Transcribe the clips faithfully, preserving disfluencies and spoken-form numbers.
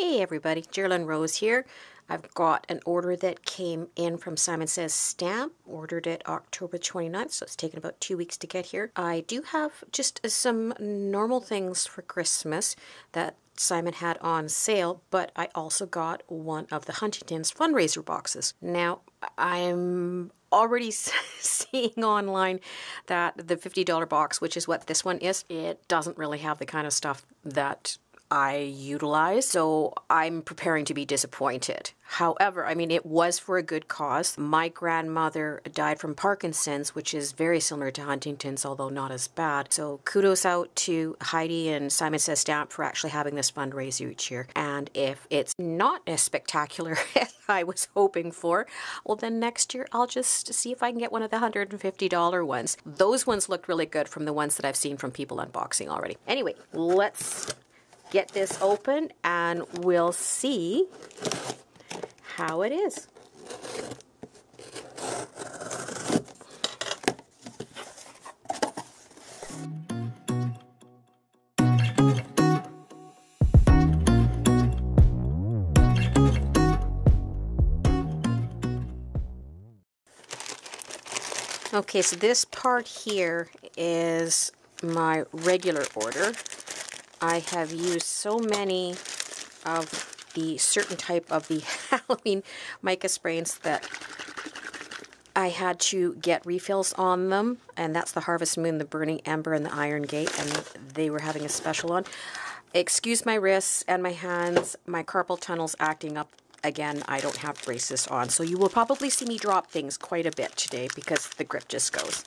Hey everybody, Jerralyn Rose here. I've got an order that came in from Simon Says Stamp. Ordered it October twenty-ninth, so it's taken about two weeks to get here. I do have just some normal things for Christmas that Simon had on sale, but I also got one of the Huntington's fundraiser boxes. Now, I'm already seeing online that the fifty dollar box, which is what this one is, it doesn't really have the kind of stuff that I utilize, so I'm preparing to be disappointed. However, I mean, it was for a good cause. My grandmother died from Parkinson's, which is very similar to Huntington's, although not as bad. So kudos out to Heidi and Simon Says Stamp for actually having this fundraiser each year. And if it's not as spectacular as I was hoping for, well, then next year I'll just see if I can get one of the one hundred fifty dollar ones. Those ones looked really good from the ones that I've seen from people unboxing already. Anyway, let's get this open and we'll see how it is. Okay, so this part here is my regular order. I have used so many of the certain type of the Halloween mica sprains that I had to get refills on them, and that's the Harvest Moon, the Burning Ember, and the Iron Gate, and they were having a special on. Excuse my wrists and my hands, my carpal tunnel's acting up again. I don't have braces on, so you will probably see me drop things quite a bit today because the grip just goes.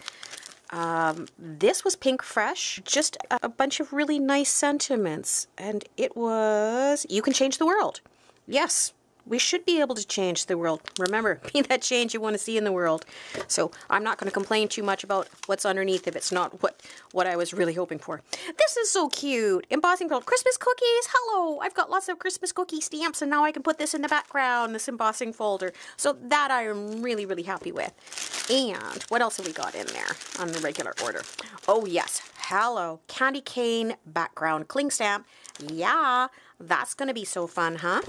Um, this was Pink Fresh, just a, a bunch of really nice sentiments, and it was, you can change the world. Yes, we should be able to change the world. Remember, be that change you want to see in the world. So I'm not going to complain too much about what's underneath if it's not what, what I was really hoping for. This is so cute. Embossing Gold Christmas cookies. Hello, I've got lots of Christmas cookie stamps, and now I can put this in the background, this embossing folder. So that I am really, really happy with. And what else have we got in there on the regular order? Oh yes, hello, candy cane background cling stamp. Yeah, that's going to be so fun, huh?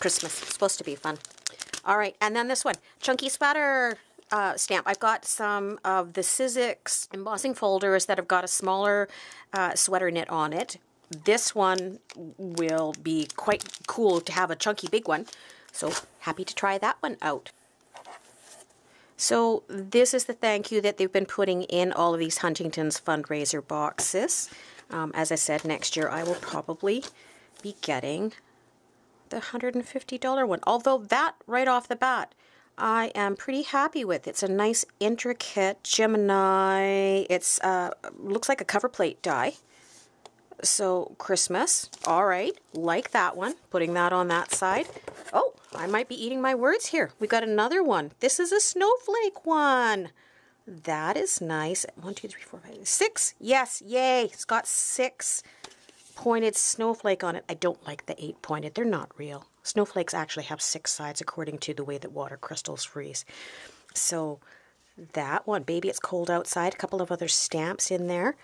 Christmas, it's supposed to be fun. All right, and then this one, chunky sweater uh, stamp. I've got some of the Sizzix embossing folders that have got a smaller uh, sweater knit on it. This one will be quite cool to have a chunky big one, so happy to try that one out. So this is the thank you that they've been putting in all of these Huntington's fundraiser boxes. Um, as I said, next year I will probably be getting the one hundred fifty dollar one, although that right off the bat I am pretty happy with. It's a nice intricate Gemini. It's uh, looks like a cover plate die, so Christmas. All right, like that one, putting that on that side. Oh, I might be eating my words here. We got another one. This is a snowflake one. That is nice. One, two, three, four, five, six. Yes, yay, it's got six pointed snowflake on it. I don't like the eight pointed, they're not real. Snowflakes actually have six sides according to the way that water crystals freeze. So that one, baby it's cold outside, a couple of other stamps in there.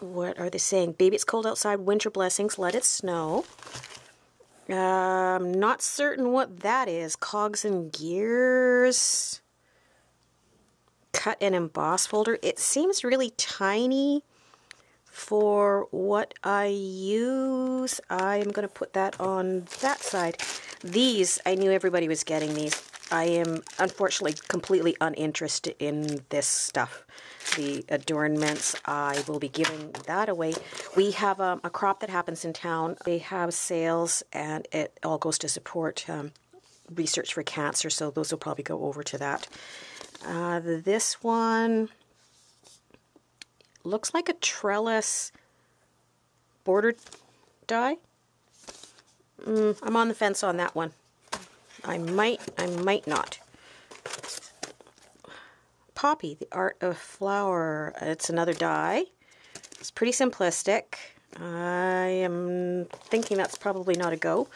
What are they saying? Baby it's cold outside, winter blessings, let it snow. Um, not certain what that is. Cogs and gears, cut and emboss folder. It seems really tiny for what I use. I am going to put that on that side. These, I knew everybody was getting these. I am unfortunately completely uninterested in this stuff. The adornments, I will be giving that away. We have um, a crop that happens in town. They have sales and it all goes to support um, research for cancer, so those will probably go over to that. Uh, this one looks like a trellis bordered die. Mm, I'm on the fence on that one. I might, I might not. Poppy, the art of flower. It's another die. It's pretty simplistic. I am thinking that's probably not a go.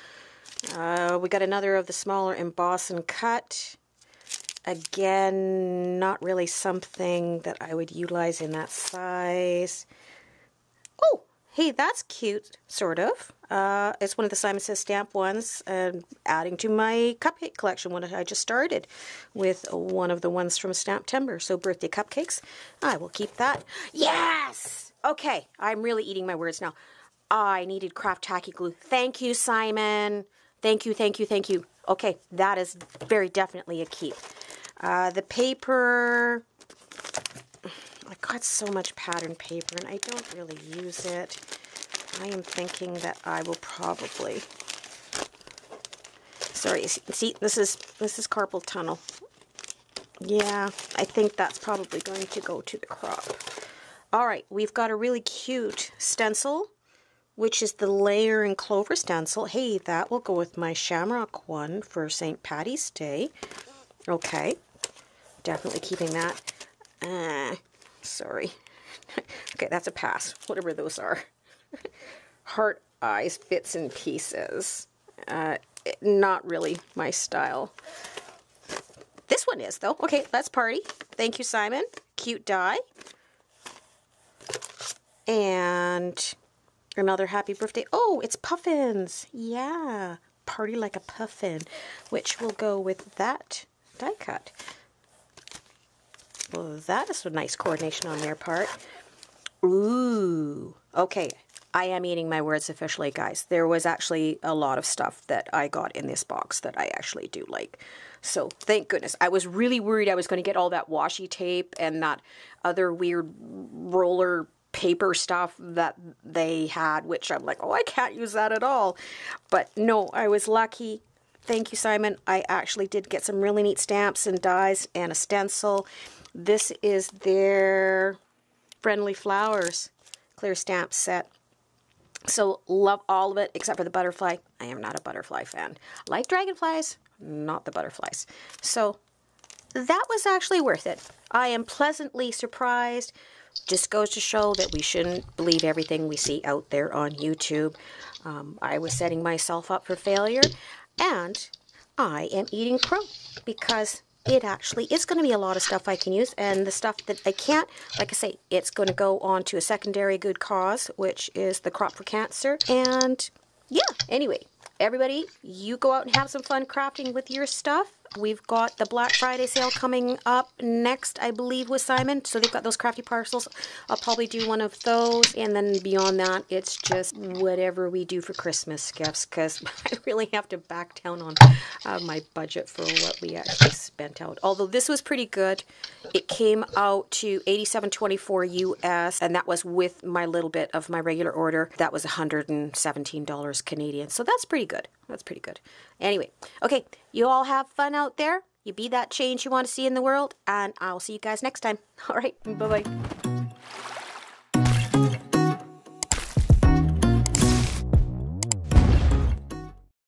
Uh, we got another of the smaller emboss and cut. Again, not really something that I would utilize in that size. Oh, hey, that's cute, sort of. Uh, it's one of the Simon Says Stamp ones, and adding to my cupcake collection, one I just started with one of the ones from Stamptember. So birthday cupcakes, I will keep that. Yes! Okay, I'm really eating my words now. I needed craft tacky glue. Thank you, Simon. Thank you, thank you, thank you. Okay, that is very definitely a keep. Uh, the paper, I got so much pattern paper and I don't really use it. I am thinking that I will probably, sorry, see, this is, this is carpal tunnel. Yeah, I think that's probably going to go to the crop. All right, we've got a really cute stencil, which is the Layer and Clover stencil. Hey, that will go with my shamrock one for Saint Patty's Day. Okay, definitely keeping that. Uh, sorry. Okay, that's a pass, whatever those are. Heart eyes, bits and pieces. Uh, it, not really my style. This one is, though. Okay, let's party. Thank you, Simon. Cute die. And another happy birthday. Oh, it's puffins. Yeah, party like a puffin, which will go with that die cut. Well, that is some nice coordination on their part. Ooh, okay. I am eating my words officially, guys. There was actually a lot of stuff that I got in this box that I actually do like. So thank goodness. I was really worried I was going to get all that washi tape and that other weird roller paper stuff that they had, which I'm like, oh, I can't use that at all. But no, I was lucky. Thank you, Simon. I actually did get some really neat stamps and dies and a stencil. This is their Friendly Flowers clear stamp set. So love all of it except for the butterfly. I am not a butterfly fan. Like dragonflies, not the butterflies. So that was actually worth it. I am pleasantly surprised. Just goes to show that we shouldn't believe everything we see out there on YouTube. Um, I was setting myself up for failure, and I am eating crow because it actually is going to be a lot of stuff I can use, and the stuff that I can't, like I say, it's going to go on to a secondary good cause, which is the crop for cancer. And yeah, anyway, everybody, you go out and have some fun crafting with your stuff. We've got the Black Friday sale coming up next, I believe, with Simon. So they've got those crafty parcels. I'll probably do one of those. And then beyond that, it's just whatever we do for Christmas gifts, because I really have to back down on uh, my budget for what we actually spent out. Although this was pretty good. It came out to eighty-seven twenty-four U S, and that was with my little bit of my regular order. That was one hundred seventeen dollars Canadian. So that's pretty good. That's pretty good. Anyway, okay, you all have fun out there. You be that change you want to see in the world, and I'll see you guys next time. All right, bye-bye.